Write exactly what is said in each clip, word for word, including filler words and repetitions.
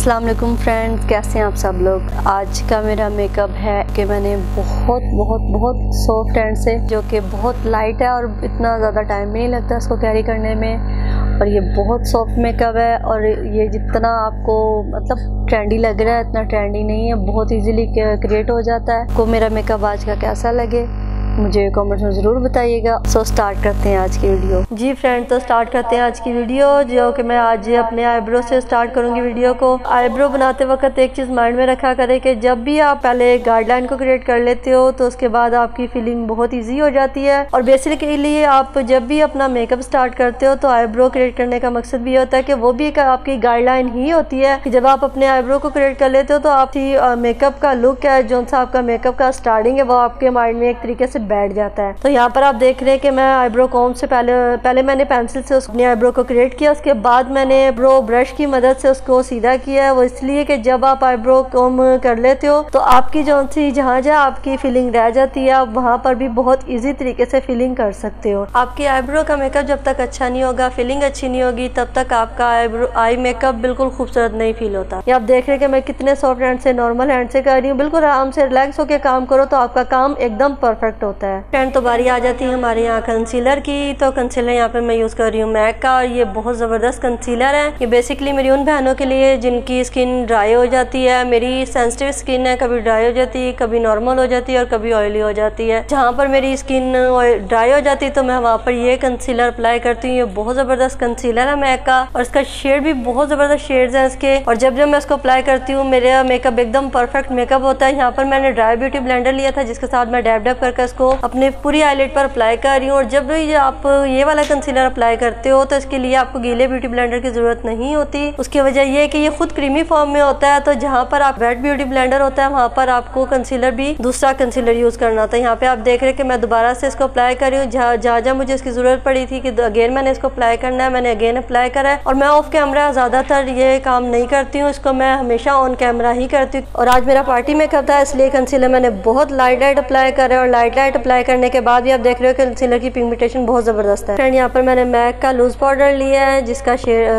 अस्सलाम वालेकुम फ्रेंड, कैसे हैं आप सब लोग। आज का मेरा मेकअप है कि मैंने बहुत बहुत बहुत सॉफ्ट हैंड से, जो कि बहुत लाइट है और इतना ज़्यादा टाइम भी नहीं लगता इसको कैरी करने में, और ये बहुत सॉफ्ट मेकअप है। और ये जितना आपको मतलब ट्रेंडी लग रहा है इतना ट्रेंडी नहीं है, बहुत ईजीली क्रिएट हो जाता है। को मेरा मेकअप आज का कैसा लगे मुझे कमेंट्स में ज़रूर बताइएगा। सो स्टार्ट करते हैं आज की वीडियो। जी फ्रेंड, तो स्टार्ट करते हैं आज की वीडियो, जो कि मैं आज अपने आईब्रो से स्टार्ट करूंगी वीडियो को। आईब्रो बनाते वक्त एक चीज़ माइंड में रखा करें कि जब भी आप पहले गाइडलाइन को क्रिएट कर लेते हो तो उसके बाद आपकी फीलिंग बहुत ईजी हो जाती है। और बेसिकली आप जब भी अपना मेकअप स्टार्ट करते हो तो आईब्रो क्रिएट करने का मकसद भी होता है कि वो भी एक आपकी गाइडलाइन ही होती है कि जब आप अपने आईब्रो को क्रिएट कर लेते हो तो आपकी मेकअप का लुक है, जो सा आपका मेकअप का स्टार्टिंग है, वो आपके माइंड में एक तरीके से बैठ जाता है। तो यहाँ पर आप देख रहे हैं कि मैं आईब्रो कॉम से पहले पहले मैंने पेंसिल से अपने आईब्रो को क्रिएट किया, उसके बाद मैंने ब्रो ब्रश की मदद से उसको सीधा किया है। वो इसलिए कि जब आप आईब्रो कॉम कर लेते हो तो आपकी जो सी जहाँ जहाँ आपकी फीलिंग रह जाती है, आप वहाँ पर भी बहुत ईजी तरीके से फीलिंग कर सकते हो। आपकी आईब्रो का मेकअप जब तक अच्छा नहीं होगा, फीलिंग अच्छी नहीं होगी, तब तक आपका आईब्रो आई मेकअप बिल्कुल खूबसूरत नहीं फील होता। ये आप देख रहे हैं कि मैं कितने सॉफ्ट हैंड से, नॉर्मल हैंड से कर रही हूँ। बिल्कुल आराम से रिलैक्स होकर काम करो तो आपका काम एकदम परफेक्ट होता है। फ्रेंड, तो बारी आ जाती है हमारे यहाँ कंसीलर की। तो कंसीलर यहाँ पे मैं यूज कर रही हूँ मैक का, और ये बहुत जबरदस्त कंसीलर है। ये बेसिकली मेरी उन बहनों के लिए जिनकी स्किन ड्राई हो जाती है। मेरी सेंसिटिव स्किन है, कभी ड्राई हो जाती है, कभी नॉर्मल हो जाती है और कभी ऑयली हो जाती है। जहाँ पर मेरी स्किन ड्राई हो जाती है तो मैं वहाँ पर ये कंसीलर अप्लाई करती हूँ। ये बहुत जबरदस्त कंसीलर है मैक का, और इसका शेड भी बहुत जबरदस्त शेड है इसके। और जब जब मैं इसको अप्लाई करती हूँ मेरा मेकअप एकदम परफेक्ट मेकअप होता है। यहाँ पर मैंने ड्राई ब्यूटी ब्लेंडर लिया था, जिसके साथ मैं डैब डैब करके इसको अपने पूरी आईलेट पर अप्लाई कर रही हूँ। और जब भी आप ये वाला कंसीलर अप्लाई करते हो तो इसके लिए आपको गीले ब्यूटी ब्लेंडर की जरूरत नहीं होती। उसकी वजह यह है कि ये खुद क्रीमी फॉर्म में होता है। तो जहाँ पर आप वेट ब्यूटी ब्लेंडर होता है वहाँ पर आपको कंसीलर भी दूसरा कंसीलर यूज करना होता है। यहाँ पे आप देख रहे हैं कि मैं दोबारा से इसको अप्लाई कर रही हूँ। जहाँ जहाँ मुझे इसकी जरूरत पड़ी थी कि अगेन मैंने इसको अप्लाई करना है, मैंने अगेन अप्लाई करा है। और मैं ऑफ कैमरा ज्यादातर ये काम नहीं करती हूँ, इसको मैं हमेशा ऑन कैमरा ही करती हूँ। और आज मेरा पार्टी मेकअप था, इसलिए कंसीलर मैंने बहुत लाइट लाइट अप्लाई करा है। और लाइट लाइट अप्लाई करने के बाद भी आप देख रहे हो कि कंसीलर की पिगमेंटेशन बहुत जबरदस्त है। फ्रेंड, यहाँ पर मैंने मैक का लूज पाउडर लिया है, जिसका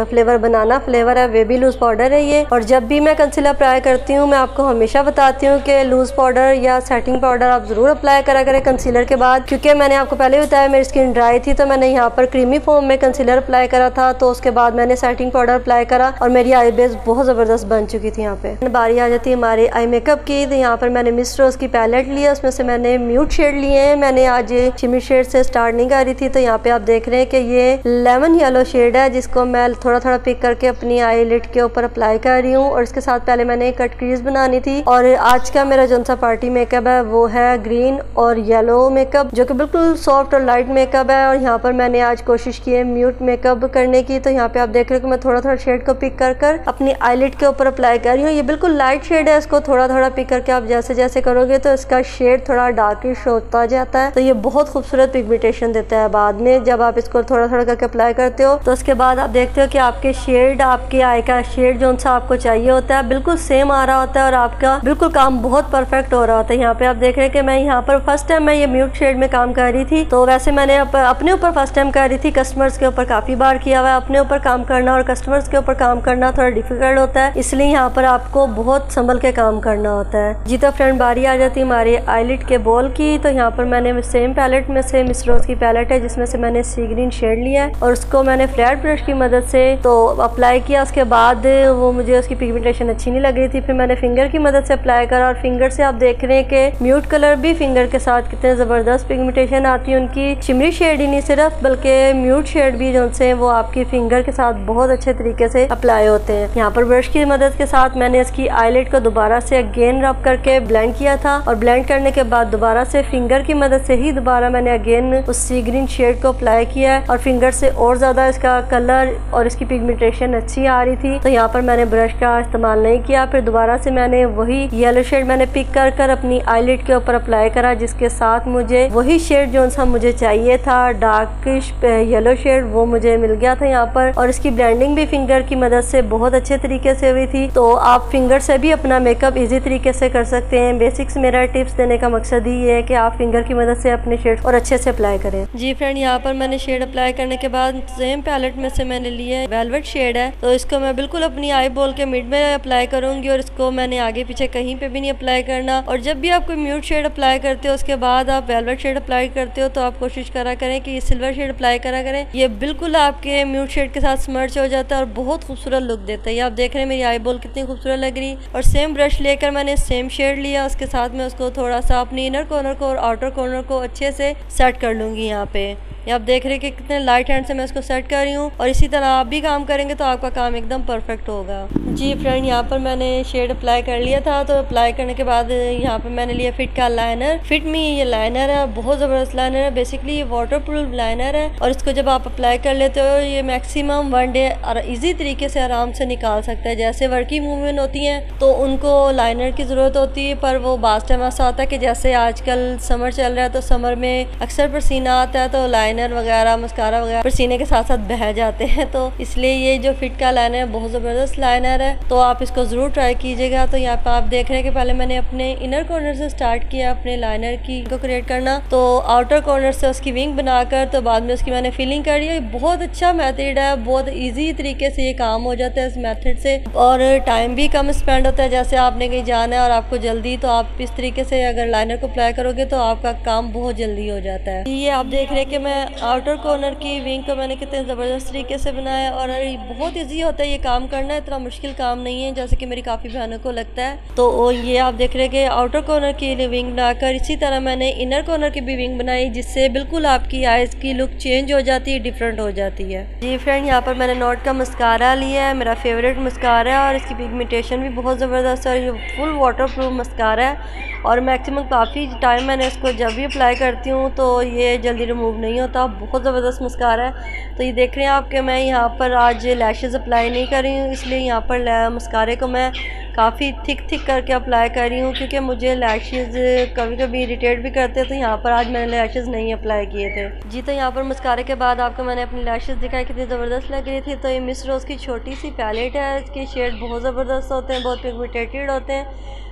फ्लेवर बनाना फ्लेवर है, वे भी लूज पाउडर है ये। और जब भी मैं कंसीलर अप्लाई करती हूँ मैं आपको हमेशा बताती हूँ कि लूज पाउडर या सेटिंग पाउडर आप जरूर अप्लाई करा करें कंसीलर के बाद, क्योंकि मैंने आपको पहले ही बताया मेरी स्किन ड्राई थी। तो मैंने यहाँ पर क्रीमी फॉर्म में कंसीलर अप्लाई करा था, तो उसके बाद मैंने सेटिंग पाउडर अप्लाई करा और मेरी आई बेस बहुत जबरदस्त बन चुकी थी। यहाँ पे बारी आ जाती है हमारे आई मेकअप की। तो यहाँ पर मैंने मिस रोज की पैलेट लिया, उसमें से मैंने म्यूट शेड लिए हैं। मैंने आज शिमी शेड से स्टार्ट नहीं कर रही थी। तो यहाँ पे आप देख रहे हैं कि ये लेमन येलो शेड है, जिसको मैं थोड़ा थोड़ा पिक करके अपनी आईलिड के ऊपर अप्लाई कर रही हूँ। और इसके साथ पहले मैंने कट क्रीज बनानी थी। और आज का मेरा जो सा पार्टी मेकअप है वो है ग्रीन और येलो मेकअप, जो कि बिल्कुल सॉफ्ट और लाइट मेकअप है। और यहाँ पर मैंने आज कोशिश की है म्यूट मेकअप करने की। तो यहाँ पे आप देख रहे हो कि मैं थोड़ा थोड़ा शेड को पिक कर कर अपनी आईलिड के ऊपर अप्लाई कर रही हूँ। ये बिल्कुल लाइट शेड है, इसको थोड़ा थोड़ा पिक करके आप जैसे जैसे करोगे तो इसका शेड थोड़ा डार्किश होता जाता है। तो ये बहुत खूबसूरत पिगमेंटेशन देता है बाद में, जब आप इसको थोड़ा थोड़ा करके अप्लाई करते हो। तो उसके बाद आप देखते हो कि आपके शेड, आपके आई का शेड जो सा आपको चाहिए होता है बिल्कुल सेम आ रहा होता है, और आपका बिल्कुल काम बहुत परफेक्ट हो रहा होता है। यहाँ पे आप देख रहे हैं कि मैं यहाँ पर फर्स्ट टाइम मैं ये म्यूट शेड में काम कर रही थी। तो वैसे मैंने अप, अपने ऊपर फर्स्ट टाइम कर रही थी, कस्टमर्स के ऊपर काफी बार किया हुआ है। अपने ऊपर काम करना और कस्टमर्स के ऊपर काम करना थोड़ा डिफिकल्ट होता है, इसलिए यहाँ पर आपको बहुत संभल के काम करना होता है। जी, तो फ्रेंड बारी आ जाती है हमारे आईलिड के बॉल की। तो यहाँ पर मैंने सेम पैलेट में से मिस रोज की पैलेट है, जिसमें से मैंने सी ग्रीन शेड लिया है, और उसको मैंने फ्लैट ब्रश की मदद से तो अप्लाई किया। उसके बाद वो मुझे उसकी पिगमेंटेशन अच्छी नहीं लग रही थी, फिर मैंने फिंगर की मदद से अप्लाई करा। और फिंगर से आप देख रहे हैं कि म्यूट कलर भी फिंगर के साथ कितने जबरदस्त पिगमेंटेशन आती है उनकी। शिमरी शेड ही नहीं सिर्फ बल्कि म्यूट शेड भी जो से वो आपकी फिंगर के साथ बहुत अच्छे तरीके से अप्लाई होते हैं। यहाँ पर ब्रश की मदद के साथ मैंने इसकी आईलिड को दोबारा से अगेन रब करके ब्लेंड किया था, और ब्लेंड करने के बाद दोबारा से फिंगर की मदद से ही दोबारा मैंने अगेन उस सी ग्रीन शेड को अप्लाई किया है। और फिंगर से और ज्यादा इसका कलर और इसकी पिगमेंटेशन अच्छी आ रही थी। तो यहाँ पर मैंने ब्रश का इस्तेमाल नहीं किया। फिर दोबारा से मैंने वही येलो शेड मैंने पिक कर कर अपनी आईलिड के ऊपर अप्लाई करा, जिसके साथ मुझे वही शेड जो सा मुझे चाहिए था, डार्किश येलो शेड, वो मुझे मिल गया था यहाँ पर। और इसकी ब्लेंडिंग भी फिंगर की मदद से बहुत अच्छे तरीके से हुई थी। तो आप फिंगर से भी अपना मेकअप इजी तरीके से कर सकते हैं। बेसिक्स मेरा टिप्स देने का मकसद ही है कि आप आप फिंगर की मदद से अपने शेड और अच्छे से अप्लाई करें। जी फ्रेंड, यहाँ पर मैंने शेड अप्लाई करने के बाद सेम पैलेट में से मैंने लिया है वेलवेट शेड है, तो इसको मैं बिल्कुल अपनी आई बॉल के मिड में अप्लाई करूंगी और इसको मैंने आगे पीछे कहीं पे भी नहीं अप्लाई करना। और जब भी आप कोई म्यूट शेड अप्लाई करते हो उसके बाद आप वेलवेट शेड अप्लाई करते हो तो आप कोशिश करा करें कि ये सिल्वर शेड अप्लाई करा करें, ये बिल्कुल आपके म्यूट शेड के साथ स्मर्च हो जाता है और बहुत खूबसूरत लुक देता है। ये आप देख रहे हैं मेरी आई बॉल कितनी खूबसूरत लग रही। और सेम ब्रश लेकर मैंने सेम शेड लिया, उसके साथ मैं उसको थोड़ा सा अपनी इनर कॉर्नर को और आउटर कॉर्नर को अच्छे से सेट कर लूँगी। यहाँ पे ये आप देख रहे हैं कि कितने लाइट हैंड से मैं इसको सेट कर रही हूँ और इसी तरह आप भी काम करेंगे तो आपका काम एकदम परफेक्ट होगा। जी फ्रेंड, यहाँ पर मैंने शेड अप्लाई कर लिया था, तो अप्लाई करने के बाद यहाँ पर मैंने लिया फिट का लाइनर। फिट में ये लाइनर है, बहुत ज़बरदस्त लाइनर है, बेसिकली ये वाटर प्रूफ लाइनर है और इसको जब आप अप्लाई कर लेते हो ये मैक्सिमम वन डे ईजी तरीके से आराम से निकाल सकते हैं। जैसे वर्किंग वूमेन होती हैं तो उनको लाइनर की ज़रूरत होती है, पर वो बास टाइम ऐसा होता है कि जैसे आजकल समर चल रहा है तो समर में अक्सर पसीना आता है तो लाइनर वगैरह मस्कारा वगैरह पसीने के साथ साथ बह जाते हैं, तो इसलिए ये जो फिट का लाइनर है बहुत ज़बरदस्त लाइनर है, तो आप इसको ज़रूर ट्राई कीजिएगा। तो यहाँ पे आप देख रहे हैं कि पहले मैंने अपने इनर कॉर्नर से स्टार्ट किया अपने लाइनर की को क्रिएट करना, तो आउटर कॉर्नर से उसकी विंग बनाकर तो बाद में उसकी मैंने फिलिंग करी है। बहुत अच्छा मेथड है, बहुत इजी तरीके से ये काम हो जाता है इस मेथड से और टाइम भी कम स्पेंड होता है। जैसे आपने कहीं जाना है और आपको जल्दी, तो आप इस तरीके से अगर लाइनर को अप्लाई करोगे तो आपका काम बहुत जल्दी हो जाता है। ये आप देख रहे हैं कि मैं आउटर कॉर्नर की विंग को मैंने कितने ज़बरदस्त तरीके से बनाया और बहुत ईजी होता है ये काम करना, इतना मुश्किल काम नहीं है जैसे कि मेरी काफ़ी बहनों को लगता है। तो ये आप देख रहे हैं कि आउटर कॉर्नर की विंग बनाकर इसी तरह मैंने इनर कॉर्नर की भी विंग बनाई, जिससे बिल्कुल आपकी आइज़ की लुक चेंज हो जाती है, डिफरेंट हो जाती है। जी फ्रेंड, यहाँ पर मैंने नॉट का मस्कारा लिया है, मेरा फेवरेट मस्कारा है और इसकी पिगमेंटेशन भी बहुत ज़बरदस्त है और ये फुल वाटरप्रूफ मस्कारा है और मैक्सिमम काफ़ी टाइम मैंने इसको जब भी अप्लाई करती हूँ तो ये जल्दी रिमूव नहीं होता, बहुत ज़बरदस्त मस्कारा है। तो ये देख रहे हैं आप कि मैं यहाँ पर आज लैशेज़ अप्लाई नहीं कर रही हूँ, इसलिए यहाँ पर मस्कारे को मैं काफ़ी थिक थिक करके अप्लाई कर रही हूँ क्योंकि मुझे लैशेज़ कभी कभी इरिटेट भी करते हैं, तो यहाँ पर आज मैंने लैशेज़ नहीं अप्लाई किए थे। जी, तो यहाँ पर मस्कारे के बाद आपको मैंने अपनी लैशेज़ दिखाई कितनी ज़बरदस्त लग रही थी। तो ये मिस रोज़ की छोटी सी पैलेट है, इसके शेड बहुत ज़बरदस्त होते हैं, बहुत पिगमेंटेटेड होते हैं,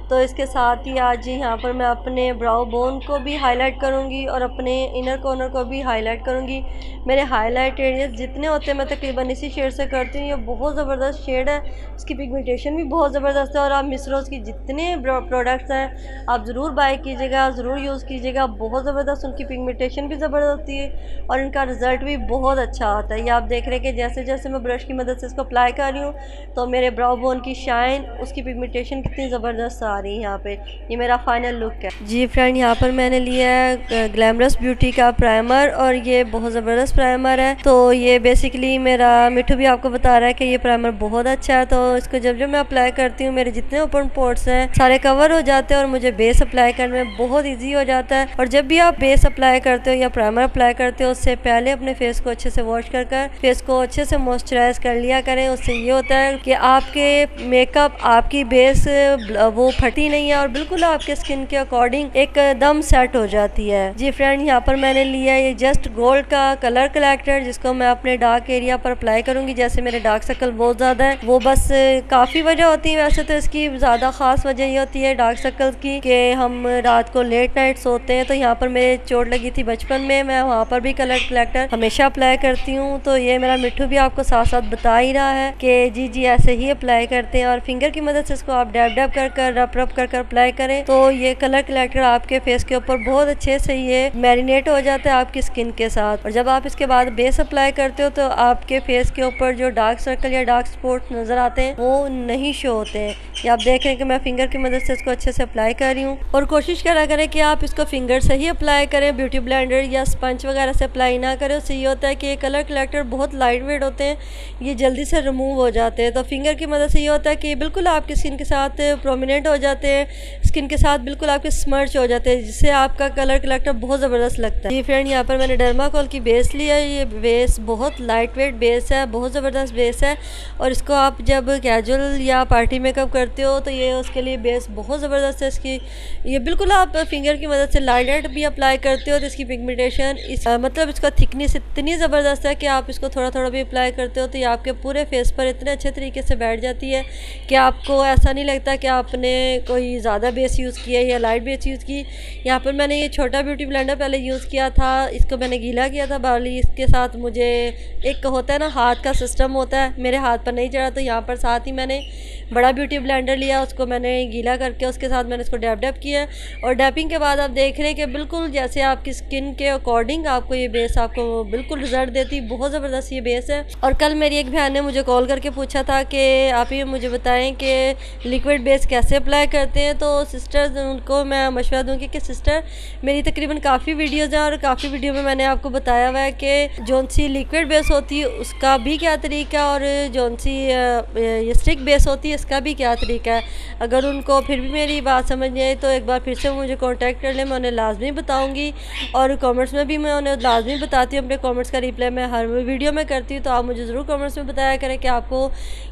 तो इसके साथ ही आज यहाँ पर मैं अपने ब्राउ बोन को भी हाईलाइट करूँगी और अपने इनर कॉर्नर को भी हाईलाइट करूँगी। मेरे हाईलाइट एरियाज जितने होते हैं मैं तकरीबन इसी शेड से करती हूँ, ये बहुत ज़बरदस्त शेड है, इसकी पिगमेंटेशन भी बहुत ज़बरदस्त है और आप मिस रोज़ की जितने प्रोडक्ट्स हैं आप ज़रूर बाय कीजिएगा, ज़रूर यूज़ कीजिएगा, बहुत ज़बरदस्त उनकी पिगमेंटेशन भी ज़बरदस्त होती है और इनका रिज़ल्ट भी बहुत अच्छा आता है। ये आप देख रहे हैं कि जैसे जैसे मैं ब्रश की मदद से इसको अप्लाई कर रही हूँ तो मेरे ब्राउ बोन की शाइन, उसकी पिगमेंटेशन कितनी ज़बरदस्त आ रही है। यहाँ पे ये मेरा फाइनल लुक है। जी फ्रेंड, यहाँ पर मैंने लिया है ग्लैमरस ब्यूटी का प्राइमर और ये बहुत ज़बरदस्त प्राइमर है, तो ये बेसिकली मेरा मिठू भी आपको बता रहा है कि ये प्राइमर बहुत अच्छा है, तो इसको जब जब मैं अप्लाई करती हूँ मेरे जितने ओपन पोर्ट्स हैं सारे कवर हो जाते हैं और मुझे बेस अप्लाई करने में बहुत ईजी हो जाता है। और जब भी आप बेस अप्लाई करते हो या प्राइमर अप्लाई करते हो उससे पहले अपने फेस को अच्छे से वॉश कर कर फेस को अच्छे से मॉइस्चराइज कर लिया करें, उससे ये होता है कि आपके मेकअप, आपकी बेस वो फटी नहीं है और बिल्कुल आपके स्किन के अकॉर्डिंग एकदम सेट हो जाती है। जी फ्रेंड, यहाँ पर मैंने लिया ये जस्ट गोल्ड का कलर कलेक्टर, जिसको मैं अपने डार्क एरिया पर अप्लाई करूंगी। जैसे मेरे डार्क सर्कल बहुत ज़्यादा है, वो बस काफ़ी वजह होती है, वैसे तो इसकी ज़्यादा खास वजह ये होती है डार्क सर्कल की कि हम रात को लेट नाइट सोते हैं, तो यहाँ पर मेरे चोट लगी थी बचपन में, मैं वहाँ पर भी कलर कलेक्टर हमेशा अप्लाई करती हूँ। तो ये मेरा मिठू भी आपको साथ साथ बता ही रहा है कि जी जी ऐसे ही अप्लाई करते हैं और फिंगर की मदद से इसको आप डैब डैब कर कर रब कर कर अप्लाई करें तो ये कलर कलेक्टर आपके फेस के ऊपर बहुत अच्छे से ये मैरिनेट हो जाता है आपकी स्किन के साथ। और जब आप इसके बाद बेस अप्लाई करते हो तो आपके फेस के ऊपर जो डार्क सर्कल या डार्क स्पॉट नजर आते हैं वो नहीं शो होते हैं। ये आप देख रहे हैं कि मैं फिंगर की मदद से इसको अच्छे से अप्लाई कर रही हूँ और कोशिश करा करें कि आप इसको फिंगर से ही अप्लाई करें, ब्यूटी ब्लेंडर या स्पंज वगैरह से अप्लाई ना करें। उससे ये होता है कि ये कलर कलेक्टर बहुत लाइट वेट होते हैं, ये जल्दी से रिमूव हो जाते हैं, तो फिंगर की मदद से ये होता है कि बिल्कुल आपकी स्किन के साथ प्रोमिनेंट हो जाते हैं, स्किन के साथ बिल्कुल आपके स्मर्च हो जाते हैं, जिससे आपका कलर कलेक्टर बहुत ज़बरदस्त लगता है। जी फ्रेंड, यहाँ पर मैंने डर्माकोल की बेस ली है, ये बेस बहुत लाइट वेट बेस है, बहुत ज़बरदस्त बेस है और इसको आप जब कैजुअल या पार्टी मेकअप करते हो तो ये उसके लिए बेस बहुत ज़बरदस्त है। इसकी ये बिल्कुल आप फिंगर की मदद से लाइट भी अप्लाई करते हो तो इसकी पिगमेंटेशन इस, आ, मतलब इसका थिकनेस इतनी ज़बरदस्त है कि आप इसको थोड़ा थोड़ा भी अप्लाई करते हो तो ये आपके पूरे फेस पर इतने अच्छे तरीके से बैठ जाती है कि आपको ऐसा नहीं लगता कि आपने कोई ज़्यादा बेस यूज़ किया या लाइट बेस यूज़ की। यहाँ पर मैंने ये छोटा ब्यूटी ब्लेंडर पहले यूज़ किया था, इसको मैंने गीला किया था बाली। इसके साथ मुझे एक होता है ना हाथ का सिस्टम होता है, मेरे हाथ पर नहीं चढ़ा, तो यहाँ पर साथ ही मैंने बड़ा ब्यूटी ब्लेंडर लिया, उसको मैंने गीला करके उसके साथ मैंने इसको डैप डैप किया। और डैपिंग के बाद आप देख रहे हैं कि बिल्कुल जैसे आपकी स्किन के अकॉर्डिंग आपको ये बेस आपको बिल्कुल रिजल्ट देती, बहुत ज़बरदस्त ये बेस है। और कल मेरी एक बहन ने मुझे कॉल करके पूछा था कि आप ये मुझे बताएं कि लिक्विड बेस कैसे अप्लाई करते हैं, तो सिस्टर्स उनको मैं मशवरा दूँगी कि सिस्टर मेरी तकरीबन काफ़ी वीडियोज़ हैं और काफ़ी वीडियो में मैंने आपको बताया हुआ है कि जौन सी लिक्विड बेस होती है उसका भी क्या तरीका और जौन सी ये स्टिक बेस होती है इसका भी क्या तरीका है। अगर उनको फिर भी मेरी बात समझ नहीं आई तो एक बार फिर से मुझे कॉन्टैक्ट कर लें, मैं उन्हें लाजमी बताऊँगी और कॉमेंट्स में भी मैं उन्हें लाजमी बताती हूँ। अपने कॉमेंट्स का रिप्लाई मैं हर वीडियो में करती हूँ, तो आप मुझे ज़रूर कॉमेंट्स में बताया करें कि आपको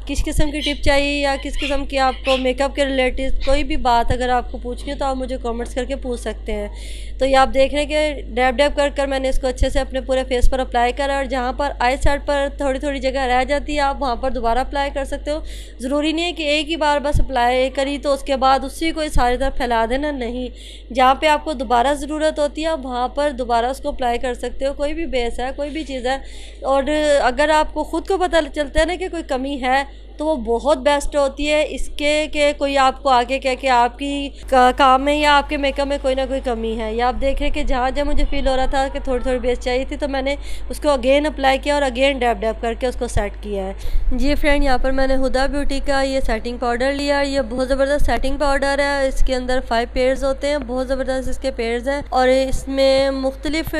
किस किस्म की टिप चाहिए या किस किस्म की आपको मेकअप के रिलेटेड कोई भी बात अगर आपको पूछनी है तो आप मुझे कॉमेंट्स करके पूछ सकते हैं। तो ये आप देख रहे हैं कि डैप डैप कर कर मैंने इसको अच्छे से अपने पूरे फेस पर अप्लाई करा, और जहाँ पर आई साइड पर थोड़ी थोड़ी जगह रह जाती है आप वहाँ पर दोबारा अप्लाई कर सकते हो। ज़रूरी नहीं है कि एक ही बार बस अप्लाई करी तो उसके बाद उसी को सारी तरफ फैला देना, नहीं, जहाँ पर आपको दोबारा ज़रूरत होती है आप वहाँ पर दोबारा उसको अप्लाई कर सकते हो। कोई भी बेस है, कोई भी चीज़ है, और अगर आपको ख़ुद को पता चलता है ना कि कोई कमी है तो वो बहुत बेस्ट होती है इसके के कोई आपको आगे कह के आपकी का, काम में या आपके मेकअप में कोई ना कोई कमी है। या आप देख रहे हैं कि जहाँ जहाँ मुझे फ़ील हो रहा था कि थोड़ी थोड़ी बेस चाहिए थी तो मैंने उसको अगेन अप्लाई किया और अगेन डैप डैप करके उसको सेट किया है। जी फ्रेंड, यहाँ पर मैंने हुदा ब्यूटी का ये सेटिंग पाउडर लिया, ये बहुत ज़बरदस्त सेटिंग पाउडर है। इसके अंदर फाइव पेयर्स होते हैं, बहुत ज़बरदस्त इसके पेयर्स हैं और इसमें मुख्तलिफ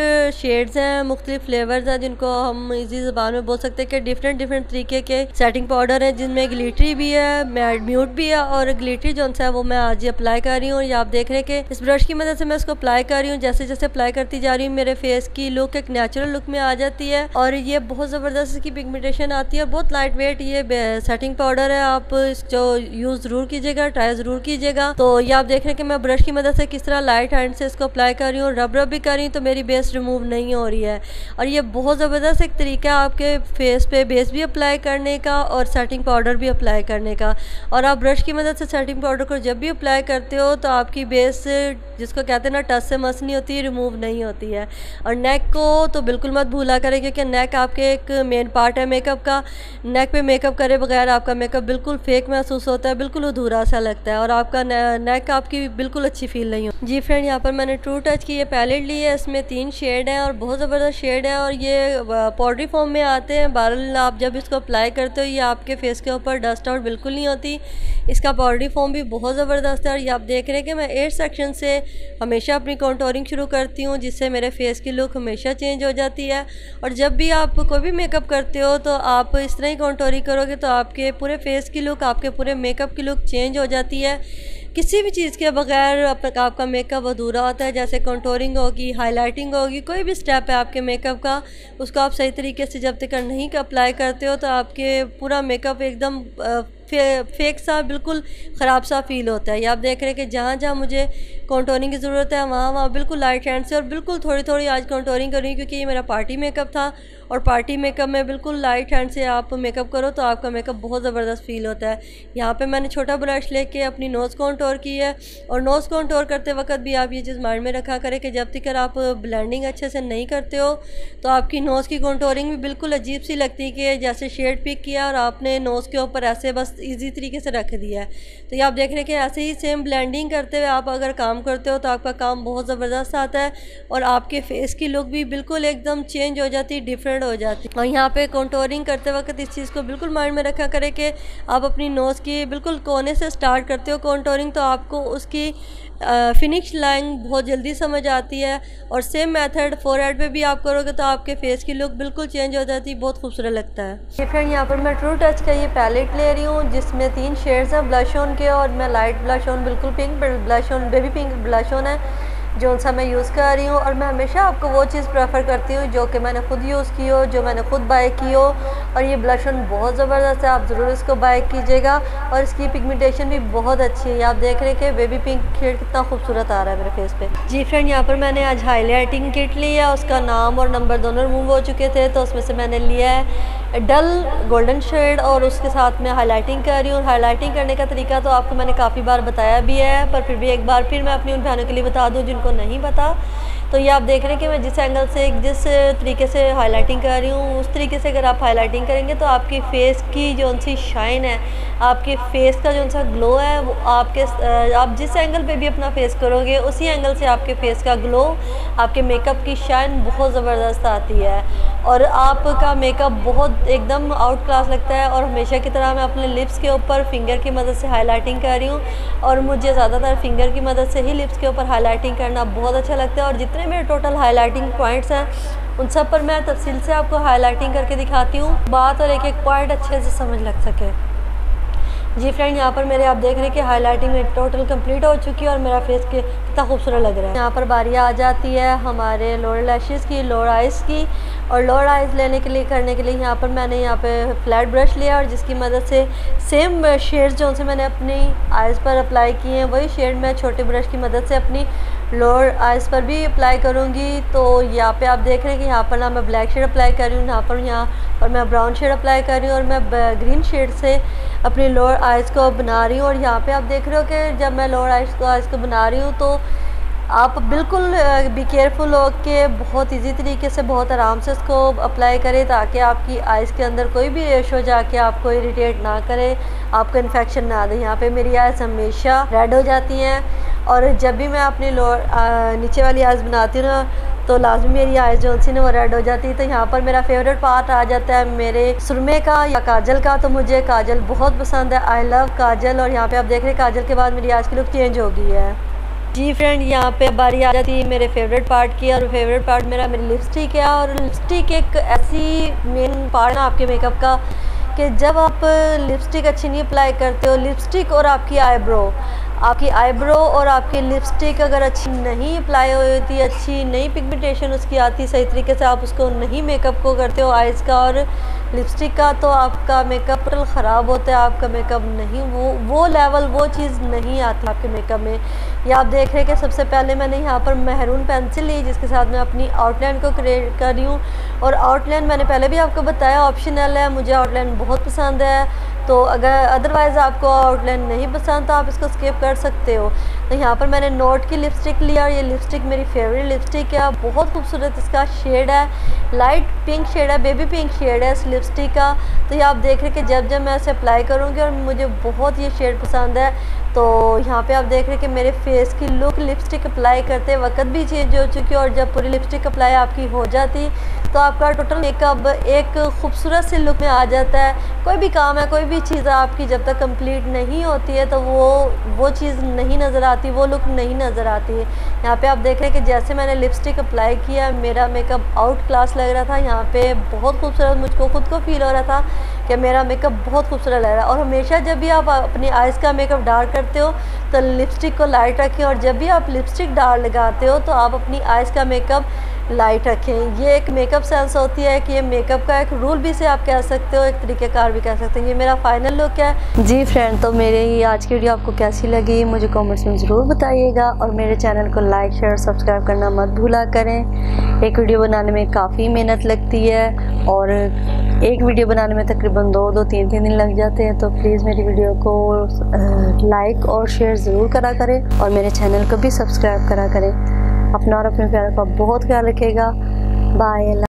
शेड्स हैं, मुख्तलिफ फ्लेवर्स हैं जिनको हम इजी ज़बान में बोल सकते हैं कि डिफरेंट डिफरेंट तरीके के सेटिंग पाउडर हैं, में ग्लिटरी भी है, मैट म्यूट भी है। और ग्लिटरी जो है वो मैं आज ही अप्लाई कर रही हूँ, और ये आप देख रहे हैं कि इस ब्रश की मदद से मैं इसको अप्लाई कर रही हूँ। जैसे जैसे अप्लाई करती जा रही हूँ मेरे फेस की लुक एक नेचुरल लुक में आ जाती है और ये बहुत ज़बरदस्त इसकी पिगमेंटेशन आती है। बहुत लाइट वेट ये सेटिंग पाउडर है, आप इसको यूज़ ज़रूर कीजिएगा, ट्राई ज़रूर कीजिएगा। तो ये आप देख रहे हैं कि मैं ब्रश की मदद से किस तरह लाइट हैंड से इसको अप्लाई कर रही हूँ, रब रब भी कर रही हूँ तो मेरी बेस रिमूव नहीं हो रही है। और ये बहुत ज़बरदस्त एक तरीका है आपके फेस पे बेस भी अप्लाई करने का और सेटिंग पाउडर पाउडर भी अप्लाई करने का। और आप ब्रश की मदद से सेटिंग पाउडर को जब भी अप्लाई करते हो तो आपकी बेस जिसको कहते हैं ना टच से मस नहीं होती, रिमूव नहीं होती है। और नेक को तो बिल्कुल मत भूला करें क्योंकि नेक आपके एक मेन पार्ट है मेकअप का। नेक पे मेकअप करे बगैर आपका मेकअप बिल्कुल फेक महसूस होता है, बिल्कुल अधूरा सा लगता है और आपका नेक आपकी बिल्कुल अच्छी फील नहीं होती। जी फ्रेंड, यहाँ पर मैंने ट्रू टच की ये पैलेट ली है, इसमें तीन शेड हैं और बहुत ज़बरदस्त शेड है और ये पाउडरी फॉर्म में आते हैं। बहरहाल आप जब इसको अप्लाई करते हो ये आपके फेस के ऊपर डस्ट आउट बिल्कुल नहीं होती, इसका पाउडरी फॉर्म भी बहुत ज़बरदस्त है। और ये आप देख रहे हैं कि मैं एयर सेक्शन से हमेशा अपनी कंटूरिंग शुरू करती हूँ जिससे मेरे फेस की लुक हमेशा चेंज हो जाती है। और जब भी आप कोई भी मेकअप करते हो तो आप इस तरह ही कंटूरिंग करोगे तो आपके पूरे फेस की लुक, आपके पूरे मेकअप की लुक चेंज हो जाती है। किसी भी चीज़ के बगैर आपका मेकअप अधूरा होता है, जैसे कंटूरिंग होगी, हाइलाइटिंग होगी, कोई भी स्टेप है आपके मेकअप का उसको आप सही तरीके से जब तक नहीं अप्लाई करते हो तो आपके पूरा मेकअप एकदम फे, फेक सा बिल्कुल ख़राब सा फील होता है। ये आप देख रहे हैं कि जहाँ जहाँ मुझे कंटूरिंग की ज़रूरत है वहाँ वहाँ बिल्कुल लाइट हैंड से और बिल्कुल थोड़ी थोड़ी आज कंटूरिंग कर रही हूँ क्योंकि ये मेरा पार्टी मेकअप था और पार्टी मेकअप में बिल्कुल लाइट हैंड से आप मेकअप करो तो आपका मेकअप बहुत ज़बरदस्त फील होता है। यहाँ पे मैंने छोटा ब्रश लेके अपनी नोज़ कंटूर की है और नोज़ कंटूर करते वक्त भी आप ये चीज़ माइंड में रखा करें कि जब तक आप ब्लेंडिंग अच्छे से नहीं करते हो तो आपकी नोज़ की कंटूरिंग भी बिल्कुल अजीब सी लगती है कि जैसे शेड पिक किया और आपने नोज़ के ऊपर ऐसे बस ईजी तरीके से रख दिया है। तो ये आप देख रहे हैं कि ऐसे ही सेम ब्लेंडिंग करते हुए आप अगर काम करते हो तो आपका काम बहुत ज़बरदस्त आता है और आपके फेस की लुक भी बिल्कुल एकदम चेंज हो जाती है, डिफरेंट हो जाती। और यहाँ पे कंटूरिंग करते वक्त इस चीज़ को बिल्कुल माइंड में रखा करें कि आप अपनी नोज़ की बिल्कुल कोने से स्टार्ट करते हो कंटूरिंग तो आपको उसकी फिनिश लाइन बहुत जल्दी समझ आती है। और सेम मेथड फोरहेड पे भी आप करोगे तो आपके फेस की लुक बिल्कुल चेंज हो जाती है, बहुत खूबसूरत लगता है। ये फ्रेंड, यहाँ पर मैं ट्रू टच का ये पैलेट ले रही हूँ जिसमें तीन शेड्स हैं ब्लश ऑन के, और मैं लाइट ब्लश ऑन, बिल्कुल pink blush on, baby pink blush on है जो सा मैं यूज़ कर रही हूँ। और मैं हमेशा आपको वो चीज़ प्रेफर करती हूँ जो कि मैंने ख़ुद यूज़ की हो, जो मैंने ख़ुद बाय की हो। और ये ब्लश ऑन बहुत ज़बरदस्त है, आप ज़रूर इसको बाय कीजिएगा और इसकी पिगमेंटेशन भी बहुत अच्छी है। आप देख रहे हैं कि बेबी पिंक शेड कितना खूबसूरत आ रहा है मेरे फेस पे। जी फ्रेंड, यहाँ पर मैंने आज हाईलाइटिंग किट ली है, उसका नाम और नंबर दोनों रिमूव हो चुके थे तो उसमें से मैंने लिया है डल गोल्डन शेड और उसके साथ में हाईलाइटिंग कर रही हूँ। हाईलाइटिंग करने का तरीका तो आपको मैंने काफ़ी बार बताया भी है, पर फिर भी एक बार फिर मैं अपनी उन बहनों के लिए बता दूँ जिनको नहीं पता। तो ये आप देख रहे हैं कि मैं जिस एंगल से जिस तरीके से हाईलाइटिंग कर रही हूँ, उस तरीके से अगर आप हाईलाइटिंग करेंगे तो आपकी फ़ेस की जो सी शाइन है, आपके फ़ेस का जो सा ग्लो है, वो आपके आप जिस एंगल पे भी अपना फेस करोगे उसी एंगल से आपके फेस का ग्लो, आपके मेकअप की शाइन बहुत ज़बरदस्त आती है और आपका मेकअप बहुत एकदम आउट क्लास लगता है। और हमेशा की तरह मैं अपने लिप्स के ऊपर फिंगर की मदद से हाईलाइटिंग कर रही हूँ और मुझे ज़्यादातर फिंगर की मदद से ही लिप्स के ऊपर हाईलाइटिंग करना बहुत अच्छा लगता है। और जितने मेरे टोटल हाईलाइटिंग पॉइंट्स हैं उन सब पर मैं तफसील से आपको हाईलाइटिंग करके दिखाती हूँ, बात और एक एक पॉइंट अच्छे से समझ लग सके। जी फ्रेंड, यहाँ पर मेरे आप देख रहे हैं कि हाईलाइटिंग में टोटल कंप्लीट हो चुकी है और मेरा फेस के कितना खूबसूरत लग रहा है। यहाँ पर बारियाँ आ जाती है हमारे लोअर लैशेस की, लोअर आइज़ की। और लोअर आइज़ लेने के लिए करने के लिए यहाँ पर मैंने यहाँ पे फ्लैट ब्रश लिया और जिसकी मदद से सेम शेड्स जो से मैंने अपनी आइज़ पर अप्लाई किए हैं वही शेड मैं छोटे ब्रश की मदद से अपनी लोअर आइज़ पर भी अप्लाई करूँगी। तो यहाँ पे आप देख रहे हैं कि यहाँ पर ना मैं ब्लैक शेड अप्लाई कर रही हूँ, यहाँ पर यहाँ पर मैं ब्राउन शेड अप्लाई कर रही हूँ और मैं ग्रीन शेड से अपनी लोअर आइज़ को बना रही हूँ। और यहाँ पे आप देख रहे हो कि जब मैं लोअर आइज़ को आइज़ को बना रही हूँ तो आप बिल्कुल भी केयरफुल हो के बहुत इजी तरीके से बहुत आराम से इसको अप्लाई करें ताकि आपकी आइज़ के अंदर कोई भी रेश हो जाके आपको इरिटेट ना करे, आपको इन्फेक्शन ना दे। यहाँ पे मेरी आइज़ हमेशा रेड हो जाती हैं और जब भी मैं अपनी लोअर नीचे वाली आइज़ बनाती हूँ ना तो लाजमी मेरी आइज़ जो सी ना वो रेड हो जाती है। तो यहाँ पर मेरा फेवरेट पार्ट आ जाता है मेरे सुरमे का या काजल का। तो मुझे काजल बहुत पसंद है, आई लव काजल। और यहाँ पे आप देख रहे हैं काजल के बाद मेरी आइज़ की लुक चेंज हो गई है। जी फ्रेंड, यहाँ पे बारी आ जाती है मेरे फेवरेट पार्ट की और फेवरेट पार्ट मेरा मेरी लिपस्टिक है। और लिपस्टिक एक ऐसी मेन पार्ट है आपके मेकअप का कि जब आप लिपस्टिक अच्छी नहीं अप्लाई करते हो, लिपस्टिक और आपकी आईब्रो, आपकी आईब्रो और आपकी लिपस्टिक अगर अच्छी नहीं अप्लाई होती, अच्छी नहीं पिगमेंटेशन उसकी आती, सही तरीके से आप उसको नहीं मेकअप को करते हो आइज़ का और लिपस्टिक का, तो आपका मेकअप टोटल ख़राब होता है। आपका मेकअप नहीं वो वो लेवल वो चीज़ नहीं आती आपके मेकअप में। ये आप देख रहे हैं कि सबसे पहले मैंने यहाँ पर महरून पेंसिल ली जिसके साथ मैं अपनी आउटलाइन को क्रिएट कर रही हूँ। और आउटलाइन मैंने पहले भी आपको बताया ऑप्शनल है, मुझे आउटलाइन बहुत पसंद है। तो अगर अदरवाइज़ आपको आउटलाइन नहीं पसंद तो आप इसको स्किप कर सकते हो। तो यहाँ पर मैंने नोट की लिपस्टिक लिया और ये लिपस्टिक मेरी फेवरेट लिपस्टिक है, बहुत खूबसूरत इसका शेड है, लाइट पिंक शेड है, बेबी पिंक शेड है इस लिपस्टिक का। तो ये आप देख रहे हैं कि जब जब मैं इसे अप्लाई करूँगी और मुझे बहुत ये शेड पसंद है। तो यहाँ पे आप देख रहे हैं कि मेरे फेस की लुक लिपस्टिक अप्लाई करते वक्त भी चेंज हो चुकी है। और जब पूरी लिपस्टिक अप्लाई आपकी हो जाती तो आपका टोटल मेकअप एक खूबसूरत से लुक में आ जाता है। कोई भी काम है, कोई भी चीज़ आपकी जब तक कंप्लीट नहीं होती है तो वो वो चीज़ नहीं नज़र आती, वो लुक नहीं नज़र आती है। यहाँ पे आप देख रहे हैं कि जैसे मैंने लिपस्टिक अप्लाई किया मेरा मेकअप आउट क्लास लग रहा था। यहाँ पर बहुत खूबसूरत मुझको खुद को फील हो रहा था कि मेरा मेकअप बहुत खूबसूरत लग रहा है। और हमेशा जब भी आप अपनी आइज़ का मेकअप डार्क करते हो तो लिपस्टिक को लाइट रखें और जब भी आप लिपस्टिक डार्क लगाते हो तो आप अपनी आइज़ का मेकअप लाइट रखें। ये एक मेकअप सेंस होती है कि ये मेकअप का एक रूल भी से आप कह सकते हो, एक तरीक़ेकार भी कह सकते हो। ये मेरा फाइनल लुक है। जी फ्रेंड, तो मेरे ये आज की वीडियो आपको कैसी लगी मुझे कमेंट्स में ज़रूर बताइएगा और मेरे चैनल को लाइक शेयर सब्सक्राइब करना मत भूला करें। एक वीडियो बनाने में काफ़ी मेहनत लगती है और एक वीडियो बनाने में तकरीबन दो दो तीन तीन दिन लग जाते हैं। तो प्लीज़ मेरी वीडियो को लाइक और शेयर ज़रूर करा करें और मेरे चैनल को भी सब्सक्राइब करा करें। अपना और अपने प्यारों का बहुत ख्याल रखिएगा। बाय।